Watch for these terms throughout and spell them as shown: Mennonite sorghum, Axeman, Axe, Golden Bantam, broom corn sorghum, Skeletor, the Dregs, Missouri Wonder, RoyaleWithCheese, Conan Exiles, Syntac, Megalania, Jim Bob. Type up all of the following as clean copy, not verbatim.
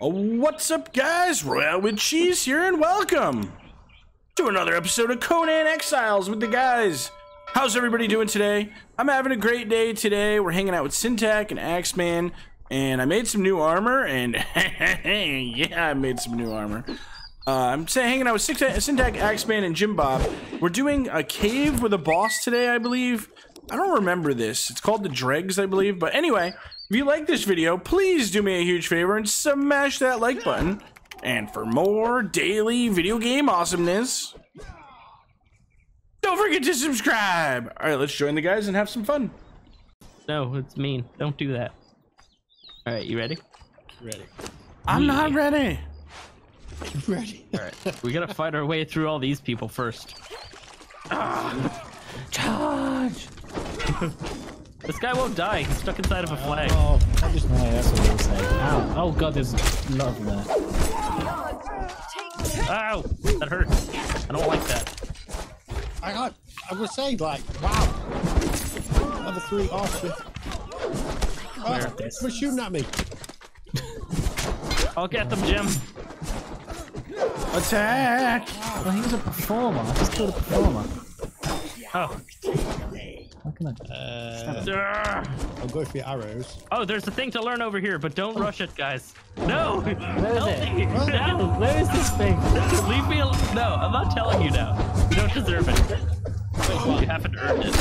What's up, guys? Royale with Cheese here, and welcome to another episode of Conan Exiles with the guys. How's everybody doing today? I'm having a great day today. We're hanging out with Syntac and Axeman, and I made some new armor, and yeah, I made some new armor. I'm hanging out with Syntac, Axeman, and Jim Bob. We're doing a cave with a boss today, I believe. I don't remember this. It's called the Dregs, I believe. But anyway, if you like this video, please do me a huge favor and smash that like button. And for more daily video game awesomeness, don't forget to subscribe. All right, let's join the guys and have some fun. No, it's mean. Don't do that. All right, you ready? Ready. I'm not ready. Ready. All right, we gotta fight our way through all these people first. Charge! This guy won't die. He's stuck inside of a flag. Oh, I just my ass on this side. Ow! Oh god, there's love there. Ow! That hurts. I don't like that. I was saying, like, wow. Number three, Archer. Oh, they're shooting at me. I'll get them, Jim. Attack! Well, he was a performer. I just killed a performer. Oh. How can I? I'll go for your arrows. Oh, there's a thing to learn over here, but don't rush it, guys. No! Where is it? No! Where is this thing? Leave me alone. No, I'm not telling you now. You don't deserve it. You haven't earned it.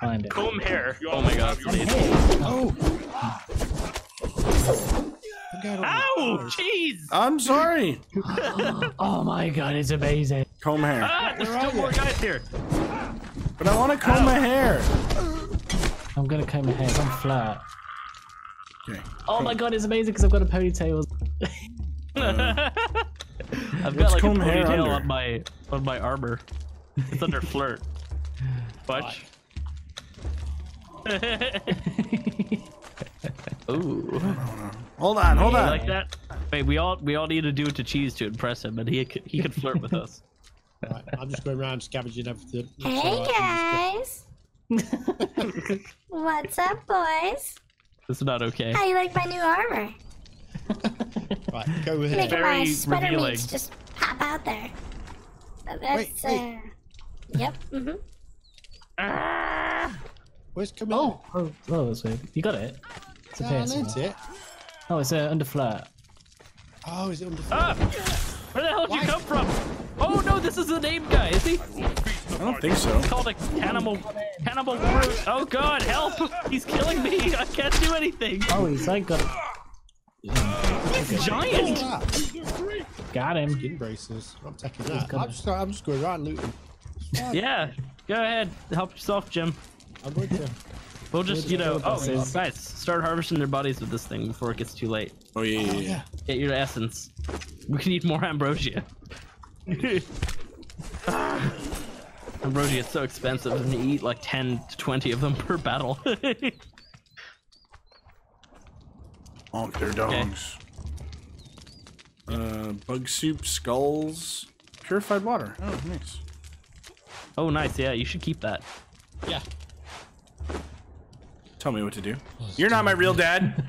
Find it. Comb hair. Oh my god. Oh! Ow! Jeez! I'm sorry! Oh my god, it's amazing. Comb hair. Ah, there's still more guys here. But I want to comb my hair. I'm gonna comb my hair. I'm flat. Okay. Oh my god, it's amazing because I've got a ponytail. I've got like a ponytail on my armor. It's under flirt. Butch. Ooh. Hold on. Like that? Wait, we all need to do it to Cheese to impress him, and he can flirt with us. Right, I'm just going around scavenging everything. Hey guys! What's up, boys? This is not okay. How you like my new armor? Right, go with it. Making my sweater meats just pop out there. But that's wait. Yep. Mm-hmm. Where's Camille? Oh, that's weird. You got it. It's a piercing. Oh, it's under flat. Oh, is it under flat? Ah! Where the hell did you come from? Oh no, this is the name guy, is he? I don't think so. It's called a cannibal brute. Oh god, help! He's killing me! I can't do anything! Oh, he's like got giant! Got him. Skin braces. I'm taking that. I'm just going around looting. Yeah, go ahead. Help yourself, Jim. I'm going to. We'll just, you know, oh, guys, start harvesting their bodies with this thing before it gets too late. Oh, yeah. Get your essence. We can eat more ambrosia. Ambrosia is so expensive, and you eat like 10 to 20 of them per battle. Honk their dogs. Okay. Bug soup, skulls, purified water. Oh, nice. Oh, nice. Yeah, you should keep that. Yeah. Tell me what to do. You're not my real dad.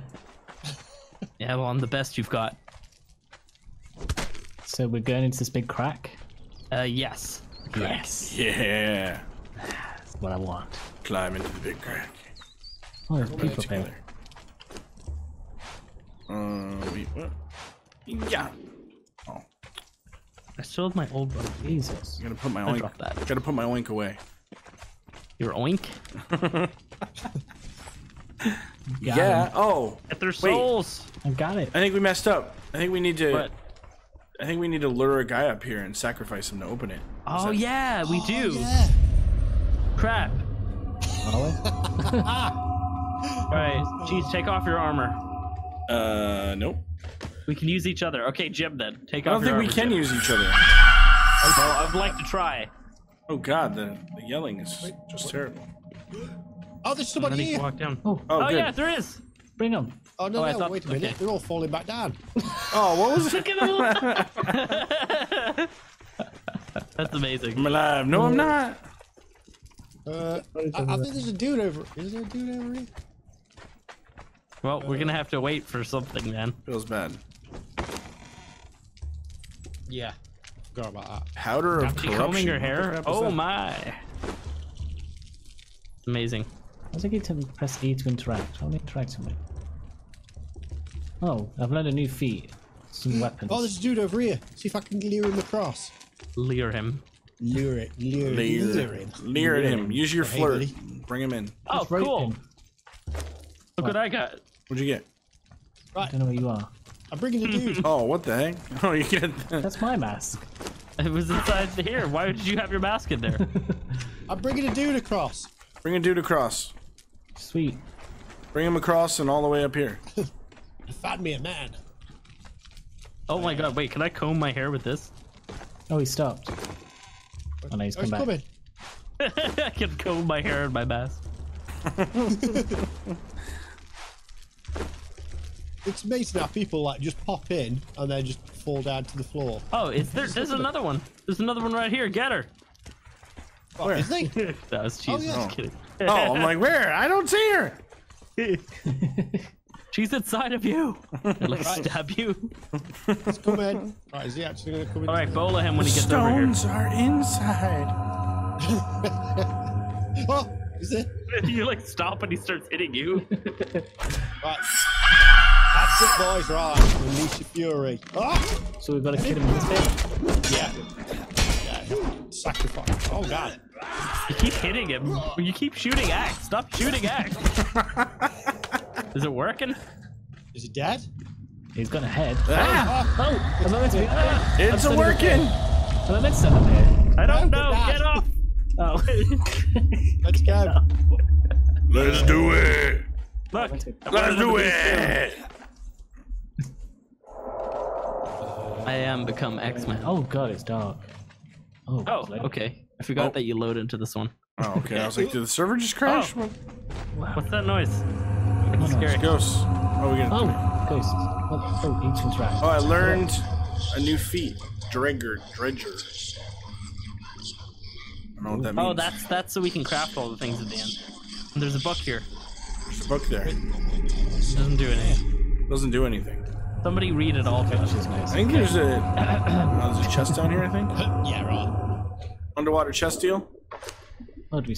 Yeah, well, I'm the best you've got. So we're going into this big crack? Yes. Yes. Yeah. That's what I want. Climb into the big crack. Oh, there's people there. Wait, what? Yeah. Oh. I still have my old one. Jesus. I'm gonna put my oink. Gotta put my oink away. Your oink? Yeah. Him. Oh. Get their souls. Wait. I got it. I think we messed up. I think we need to. What? I think we need to lure a guy up here and sacrifice him to open it. Oh yeah, we do. Yeah. Crap. All right, Cheese, take off your armor. Nope. We can use each other. Okay, Jim, then take off your armor. I don't think we can use each other. Well, I'd like to try. Oh god, the yelling is just terrible. Oh, there's somebody here. Walk down. Oh yeah, there is. Bring them. Oh, no, wait a minute. Okay. They're all falling back down. Oh, what was it? That's amazing. I'm alive. No, I'm not. I think there's a dude over. Is there a dude over here? Well, we're going to have to wait for something, man. Feels bad. Yeah. Go about that. Powder of corruption. Combing her hair. Oh my! Amazing. I think it's press E to interact. How do I interact with me? Oh, I've learned a new feat. Some weapons. Oh, there's a dude over here. See if I can lure him across. Lure him. Lure it. Lure him. Use your flirt. Hey, bring him in. Oh, cool. Him. Look what I got. What'd you get? Right. I don't know where you are. I'm bringing the dude. Oh, what the heck? Oh, you get that. That's my mask. It was inside here. Why did you have your mask in there? I'm bringing a dude across. Bring a dude across. Sweet. Bring him across and all the way up here. You found me a man. Oh my god, wait, can I comb my hair with this? Oh, he stopped. Oh, no, he's come back. I can comb my hair in my mask. It's amazing how people like just pop in and then just fall down to the floor. Oh, is there? There's another one. There's another one right here. Get her. Oh, where is he? That was cheese. Oh, yeah. Just kidding. Oh, I'm like, where? I don't see her. She's inside of you. It'll, like, right. Stab you. Let's come in. Right, is he actually gonna come in? All right, bola him when he gets over here. Stones are inside. Oh, is it? You like stop and he starts hitting you. Right. That's it, boys, right. Release your fury. Oh! So we've got to kill him with his head? Yeah. Yeah. Sacrifice. Oh, God. You keep hitting him. You keep shooting Axe. Stop shooting Axe. Is it working? Is he dead? He's got a head. Ah! Oh! It's working! Am I meant to set up here? I don't know. Get off! Oh. Let's go. Let's do it! Look! Let's do it! I am become X-Man. Oh god, it's dark. Oh, okay. I forgot that you load into this one. Oh, okay. I was like, did the server just crash? Oh. What's that noise? It's scary. Ghosts. Oh, we got ghosts. Oh, ancient trash. Oh, I learned a new feat. Dregger. I don't know what that means. Oh, that's so we can craft all the things at the end. And there's a book here. There's a book there. It doesn't do anything. Doesn't do anything. Somebody read it all to us. I think there's a there's a chest down here, I think. Yeah, right. Underwater chest deal.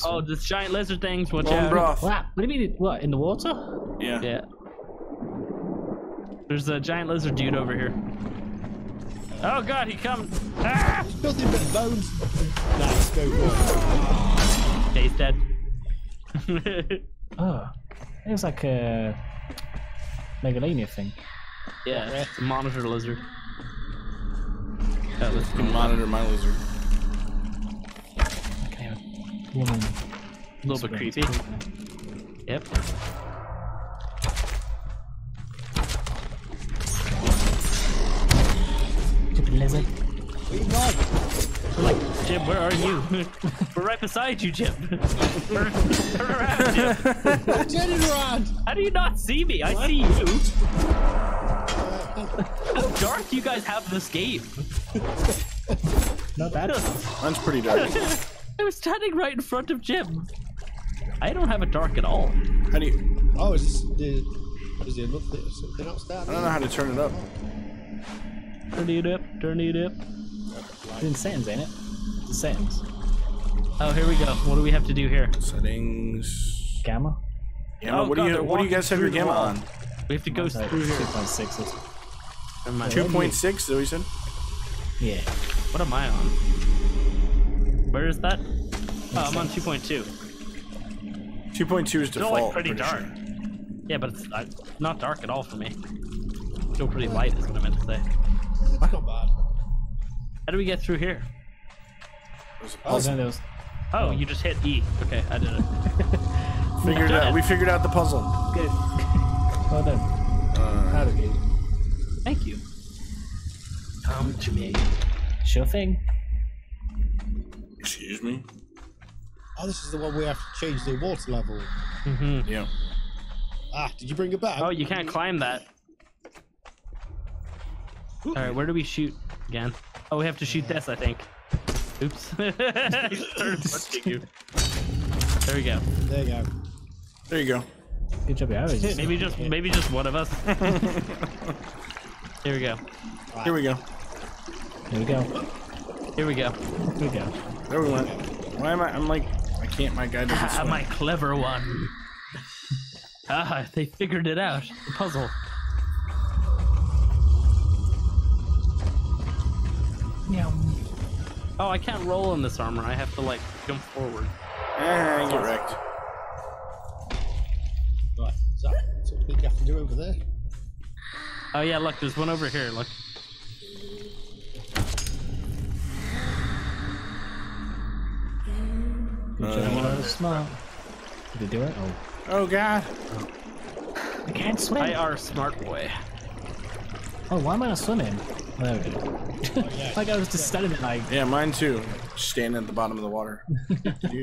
Oh, this giant lizard things. Watch out. Broth. What do you mean? What, in the water? Yeah. Yeah. There's a giant lizard dude over here. Oh god, he comes. Ah! Nothing but bones. Nice, go for it. Okay, he's dead. Oh, it was like a Megalania thing. Yeah, it's a monitor lizard. Yeah, let's monitor my lizard. Okay, a little bit creepy. Yep. Stupid lizard. We're like, Jim, where are you? We're right beside you, Jim. Turn around, Jim. Turn it around. How do you not see me? I see you. How dark you guys have this game? Not bad. Mine's pretty dark. I was standing right in front of Jim. I don't have it dark at all. How do you... Oh, is this... Is there something else down there? I don't know how to turn it up. Turn it up. It's in settings, ain't it? It's in settings. Oh, here we go. What do we have to do here? Settings... Gamma? Gamma? Oh, what do you guys have your gamma on? We have to go through here. 2.6. 2.6, is that what you said? Yeah. What am I on? Where is that? Oh, I'm on 2.2. 2.2 is default. It's like pretty dark. Sure. Yeah, but it's not dark at all for me. Still pretty light is what I meant to say. That's not bad. How do we get through here? Oh, you just hit E. Okay, I did it. Figured out. We figured out the puzzle. Good. Well done. How do we? Thank you. Come to me. Sure thing. Excuse me? Oh, this is the one we have to change the water level. Mm-hmm. Yeah. Ah, did you bring it back? Oh, you can't climb that. Ooh. All right, where do we shoot again? Oh, we have to shoot this, I think. Oops. I started punching you. There we go. There you go. Good job, maybe just one of us. Here we go. Right. Here we go. Here we go. Here we go. Here we go. There we went. Why am I? I'm like, I can't. My guy doesn't swim. My clever one. Ah, they figured it out. The puzzle. Yeah. Oh, I can't roll in this armor. I have to like jump forward. Ah, you're wrecked. Right. Is that something you have to do over there? Oh yeah, look. There's one over here. Look. Smart. Did it do it? Oh. Oh god. Oh. I can't swim. I are smart boy. Oh, why am I not swimming? There we go. Oh, yeah, like I was just studying it like. Yeah, mine too. Just standing at the bottom of the water.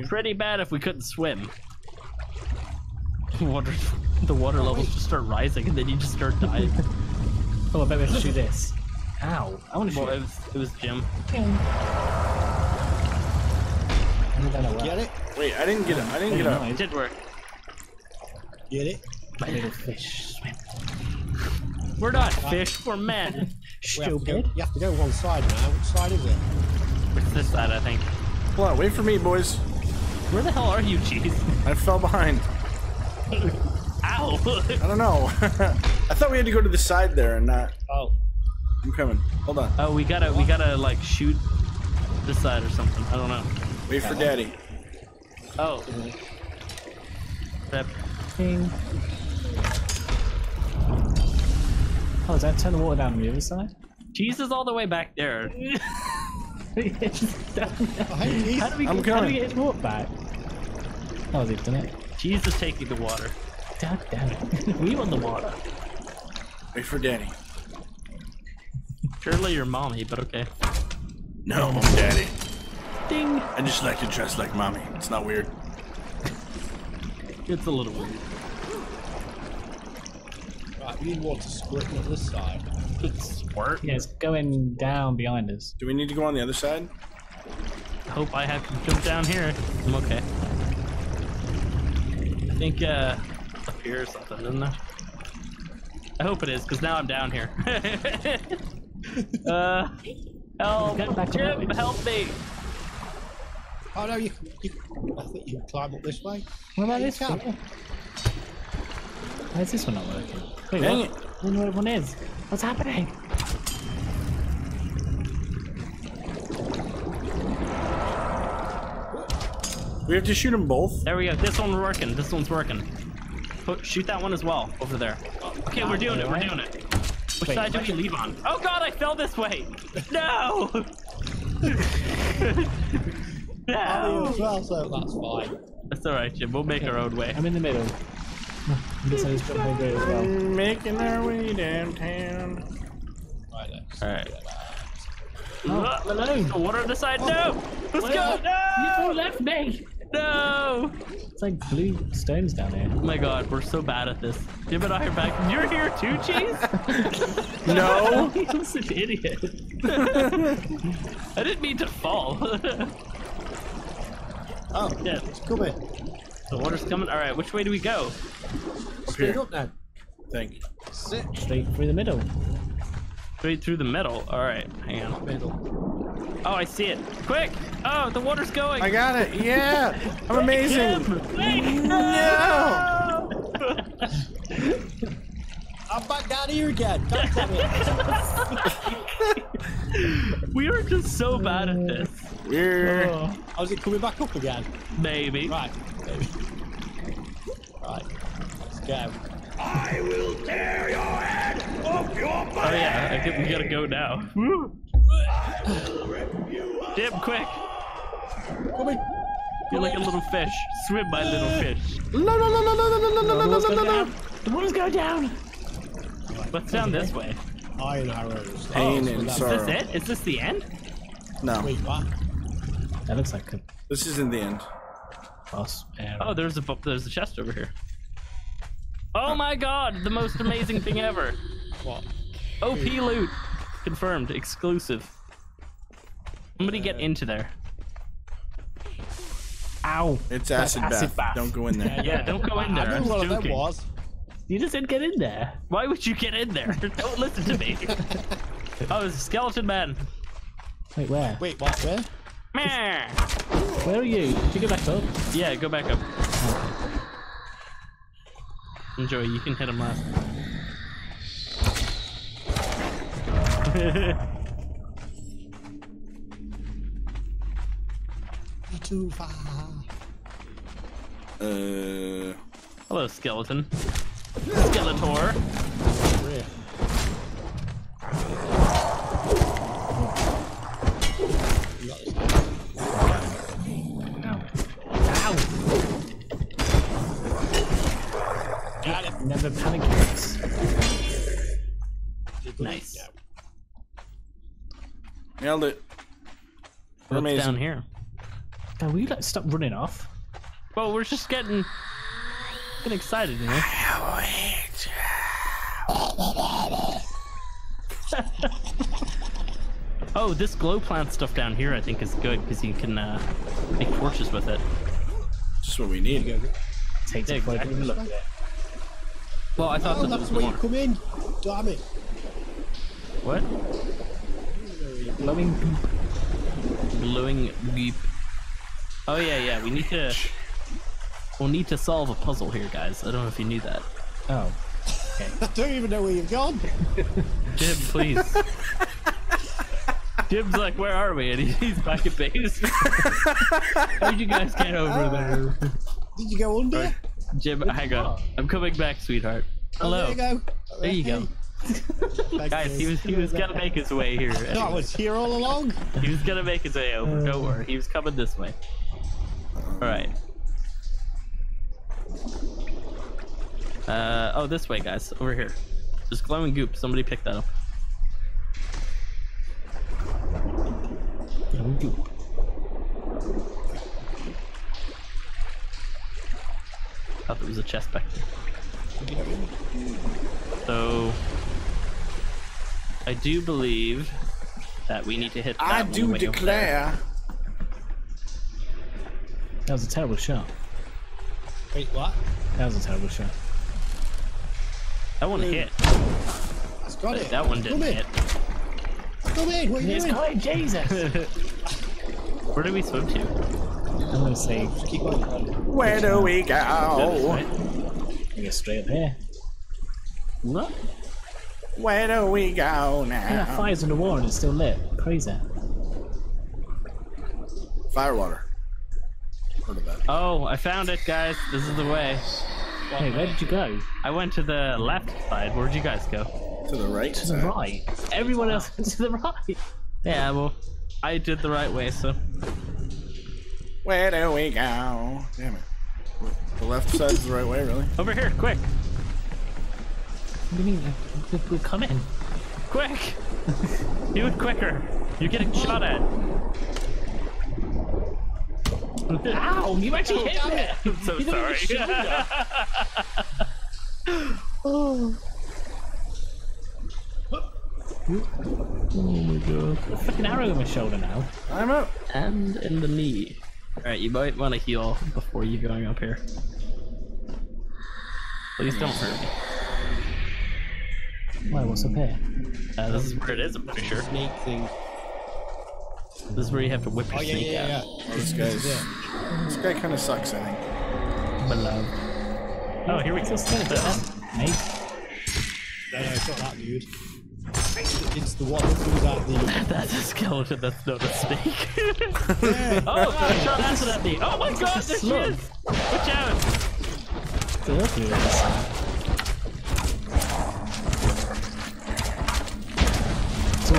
Pretty bad if we couldn't swim. The water levels just start rising and then you just start dying. Oh, I bet we have to shoot this. Ow. I want to shoot. It was Jim. Get it? Wait, I didn't get it. I didn't get it. No, it did work. Get it? My little fish swim. We're not fish, we're men. Stupid. You have to go one side now. Which side is it? It's this side, I think. Hold on, wait for me, boys. Where the hell are you, Cheese? I fell behind. Ow. I don't know. I thought we had to go to the side there and not. Oh. I'm coming. Hold on. Oh, we gotta like shoot this side or something. I don't know. Wait for daddy. Oh. That thing. Oh, does that turn the water down on the other side? Cheese is all the way back there. How do we get his water back? Oh, they've done it. Cheese is taking the water. God damn it. We want the water. Wait for daddy. Surely you're mommy, but okay. No, I'm daddy. Ding. I just like to dress like mommy. It's not weird. It's a little weird. Right, we need water squirting on this side. It's squirt? Yeah, it's going down behind us. Do we need to go on the other side? I hope I have to jump down here. I'm okay. I think up here or something, isn't there? I hope it is, because now I'm down here. Help, Jim, help me! Oh no, I think you can climb up this way. What about this one? Why is this one not working? Wait, dang what? I don't know what one is. What's happening? We have to shoot them both. There we go. This one's working. This one's working. Shoot that one as well over there. Okay, we're doing it. We're doing it. Which side do we leave on? Oh god, I fell this way. No. No. I'm in as well, so that's fine. That's alright, Jim. We'll make our own way. I'm in the middle. This is jumping great as well. Making our way downtown. Right there. Alright. Oh, the water on the side. No! Let's go! No! You left me! No! It's like blue stones down there. Oh my god, we're so bad at this. Jim and I are back. You're here too, Cheese? No! I'm such an idiot. I didn't mean to fall. Oh, yeah. It's coming. The water's coming. All right, which way do we go? Straight up now. Thank you. Sit. Straight through the middle. Straight through the middle. All right, hang on. Middle. Oh, I see it. Quick! Oh, the water's going. I got it. Yeah, I'm amazing. No! I'm back down here again. We are just so bad at this. We're. Oh, is it coming back up again? Maybe. Right. Maybe. Right. Let's go. I will tear your head off your body. Oh yeah. I think we gotta go now. Woo. I will rip you up. Jim, quick. Come in. You're like a little fish. Swim, my little fish. No, no, no, no, no, no, no, no, no, no, no. The water's going down. Let's down this way. Iron arrows. Pain and sorrow. Is this it? Is this the end? No. Wait, what? That looks like a... This isn't the end. Boss. Oh, there's a chest over here. Oh my god! The most amazing thing ever. What? OP loot. Confirmed. Exclusive. Somebody get into there. Ow! It's acid bath. Don't go in there. Yeah, don't go in there. I don't know what that was. You just said get in there. Why would you get in there? Don't listen to me. Oh, there's a skeleton man. Wait, where? Wait, what? Where? Meh. Where are you? Did you go back up? Yeah, go back up. Oh. Enjoy, you can hit him last. Too far. Hello, skeleton. Skeletor. Never panic attacks. Nice. Nailed it. What's down here? Now will you like stop running off? Well, we're just getting excited, you know. Oh, this glow plant stuff down here I think is good because you can make torches with it. That's what we need. Take it. Look at it. Well, I thought that was where you come in. Damn it. What? Blowing beep. Blowing beep. Oh yeah, yeah. We'll need to solve a puzzle here, guys. I don't know if you knew that. Oh. Okay. I don't even know where you've gone. Jim, please. Jim's like, where are we? And he's back at base. How'd you guys get over there? Did you go under? Right. Jim, hang on. I'm coming back, sweetheart. Hello. Oh, there you go. Hey. Guys, he was gonna make his way here. Anyway. No, I was here all along. He was gonna make his way over. Don't worry. He was coming this way. All right. Oh, this way, guys. Over here. There's glowing goop. Somebody pick that up. Glowing goop. I thought there was a chest back there. So I do believe that we need to hit that one way declare. That was a terrible shot. Wait, what? That was a terrible shot. That one hit. That's got it. That one didn't hit. Come in, what are you doing? It's Jesus. Where do we swim to? I'm gonna say, keep on. Where do we go? I guess straight up here. What? Where do we go now? Yeah, that fire's on the wall and it's still lit. Crazy. Firewater. Heard about it. Oh, I found it, guys. This is the way. Hey, where did you go? I went to the left side. Where did you guys go? To the right. To the right. Everyone else went to the right. Yeah, well, I did the right way, so. Where do we go? Damn it. The left side's the right way, really. Over here, quick. What do you mean? We're coming. Quick! Do it quicker. You're getting shot at. Ow! You actually hit me! I'm so sorry. Oh. Oh my god. There's a fucking arrow in my shoulder now. I'm up. And in the knee. Alright, you might want to heal before you going up here. Please don't hurt me. Why, what's up here? This is where it is, I'm pretty sure. Snake thing. This is where you have to whip your snake out. Oh, this guy kind of sucks, I think. Beloved. Oh, here we go. No, I saw that, dude. It's the one that comes out the... That's a skeleton, that's not a snake. I shot accidentally. Oh my god, there she is! Watch out! So what,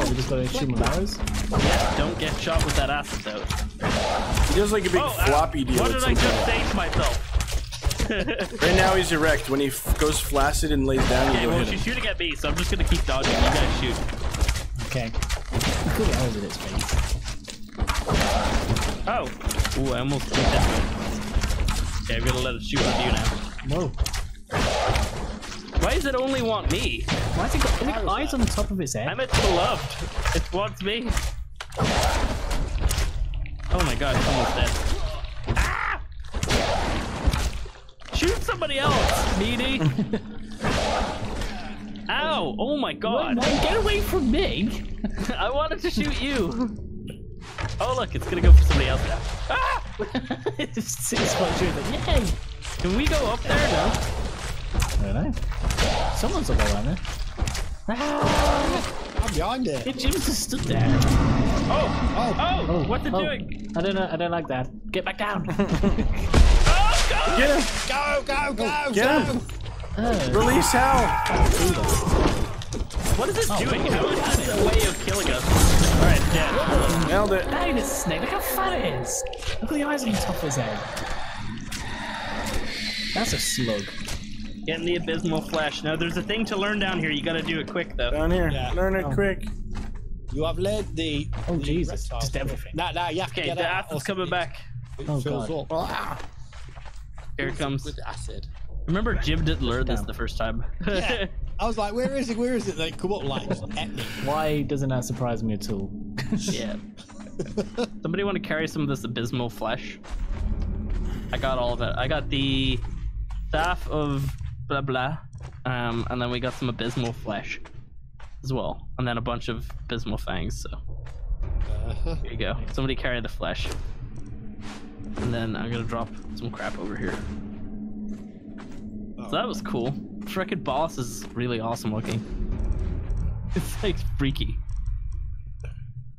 we just gotta shoot with arrows? Yeah, don't get shot with that acid though. He does like a big floppy deal. What did I just say to myself? Right now he's erect. When he goes flaccid and lays down, okay, well she's shooting at me, so I'm just gonna keep dodging. You guys shoot. Okay. Oh! Ooh, I almost beat that. Okay, I'm gonna let it shoot at you now. Whoa. Why does it only want me? Why has it got eyes on the top of his head? I'm its beloved. It wants me. Oh my god, it's almost dead. Shoot somebody else, meaty! Ow! Oh my god! Wait, get away from me! I wanted to shoot you! Oh look, it's gonna go for somebody else now. Ah! It's fluctuating. Yay! Can we go up there now? Very nice. Someone's up on there. Ah! I'm beyond it. Yeah, Jim just stood there. Oh! What's it doing? I don't know. I don't like that. Get back down. Oh, go! Get him! Go! Get him! Oh. Release hell! What is this doing? How is this a way of killing us? Alright, yeah. Nailed it. This snake, look how fat it is. Look at the eyes on the top of his head. That's a slug. Get in the abysmal flesh. Now there's a thing to learn down here. You gotta do it quick though. Down here. Yeah. Learn it quick. You have led the... Oh, Jesus. Just everything. Nah, you have to get the acid's coming back. Oh, God. Ah. Here it comes. With acid. Remember Jim didn't learn this the first time. Yeah. I was like, where is it? Like, come up, like, at me. Why doesn't that surprise me at all? Yeah. Somebody want to carry some of this abysmal flesh? I got all of it. I got the staff of blah blah, and then we got some abysmal flesh as well, and then a bunch of abysmal fangs. So here you go. Somebody carry the flesh, and then I'm gonna drop some crap over here. So that was cool. Freaking boss is really awesome looking. It's like freaky.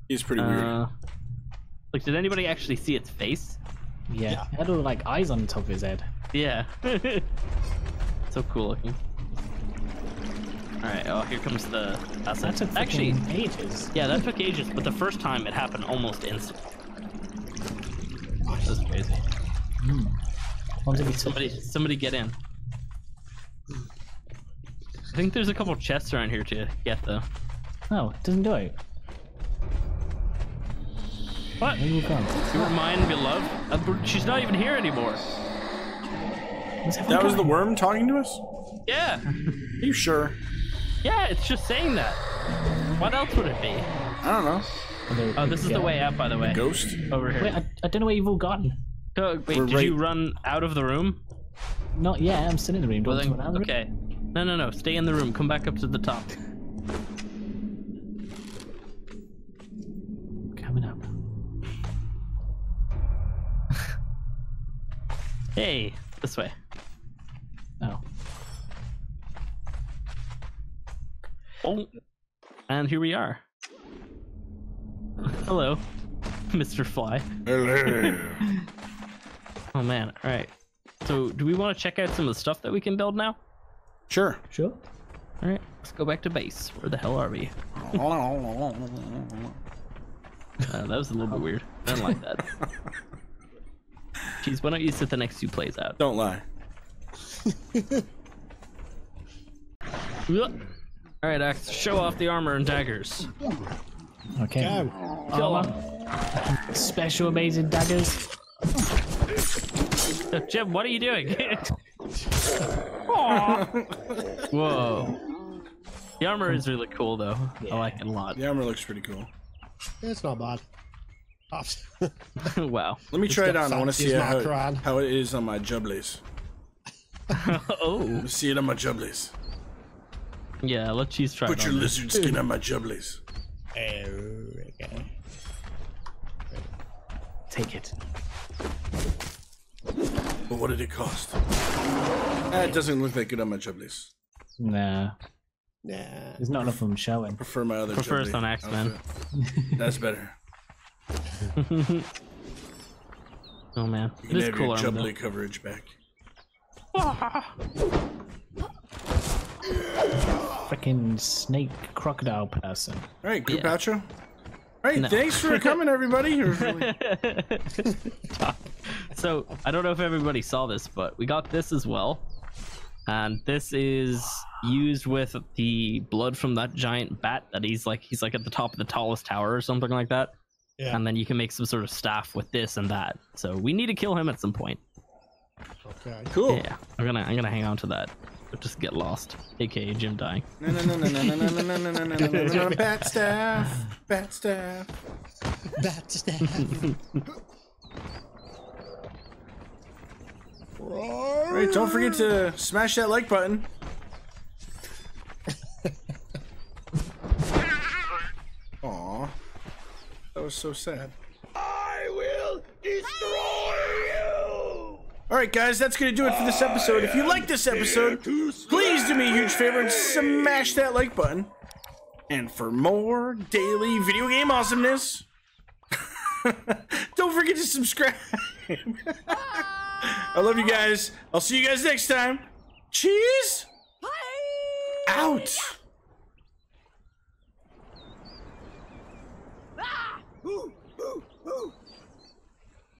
He's pretty weird. Like, did anybody actually see its face? Yeah. It had all like eyes on the top of his head. Yeah. So cool looking. Alright, oh, here comes the asset. That took actually ages. Yeah, that took ages, but the first time it happened almost instantly. Which is crazy. Somebody get in. I think there's a couple chests around here to get though. Oh, it doesn't do it. What? Here you come. You were mine, beloved. She's not even here anymore. That was the worm talking to us? Yeah. Are you sure? Yeah, it's just saying that. What else would it be? I don't know. Oh, this is the way out, by the way. Ghost? Over here. Wait, I don't know where you've all gotten. Oh, wait, did you run out of the room? Not yet, I'm still in the room. Well, then, okay. No, stay in the room. Come back up to the top. Coming up. Hey, this way. Oh. Oh. And here we are. Hello, Mr. Fly. Hello. Oh man, alright. So, do we want to check out some of the stuff that we can build now? Sure. All right, let's go back to base. Where the hell are we? That was a little bit weird. I don't like that. Jeez, why don't you sit the next two plays out? Don't lie. All right, Axe, show off the armor and daggers. Okay. Armor. Special amazing daggers. Jim, what are you doing? Aww. Whoa. The armor is really cool though. Yeah. I like it a lot. The armor looks pretty cool. It's not bad. Wow. Let me try it on. I want to see how it is on my jubblies. Let's see it on my jubblies. Yeah, let Cheese try it on. Put your lizard skin on my jubblies. Okay. Take it. But what did it cost? It doesn't look that good on my jubblies. Nah. There's not enough of them showing. I prefer my other jubbly. Prefer on Axeman. That's better. Oh man. You can have your jubbly coverage back. Freaking snake crocodile person. Alright, good outro. Alright, thanks for coming everybody. So, I don't know if everybody saw this, but we got this as well. And this is used with the blood from that giant bat that he's like at the top of the tallest tower or something like that. Yeah. And then you can make some sort of staff with this and that. So we need to kill him at some point. Okay. Cool. Yeah. I'm gonna hang on to that. But just get lost. AKA Jim dying. No, Bat staff. Right, don't forget to smash that like button. Aw, that was so sad. All right, guys, that's going to do it for this episode. If you like this episode, please do me a huge favor and smash that like button. And for more daily video game awesomeness, don't forget to subscribe. I love you guys. I'll see you guys next time. Cheese out.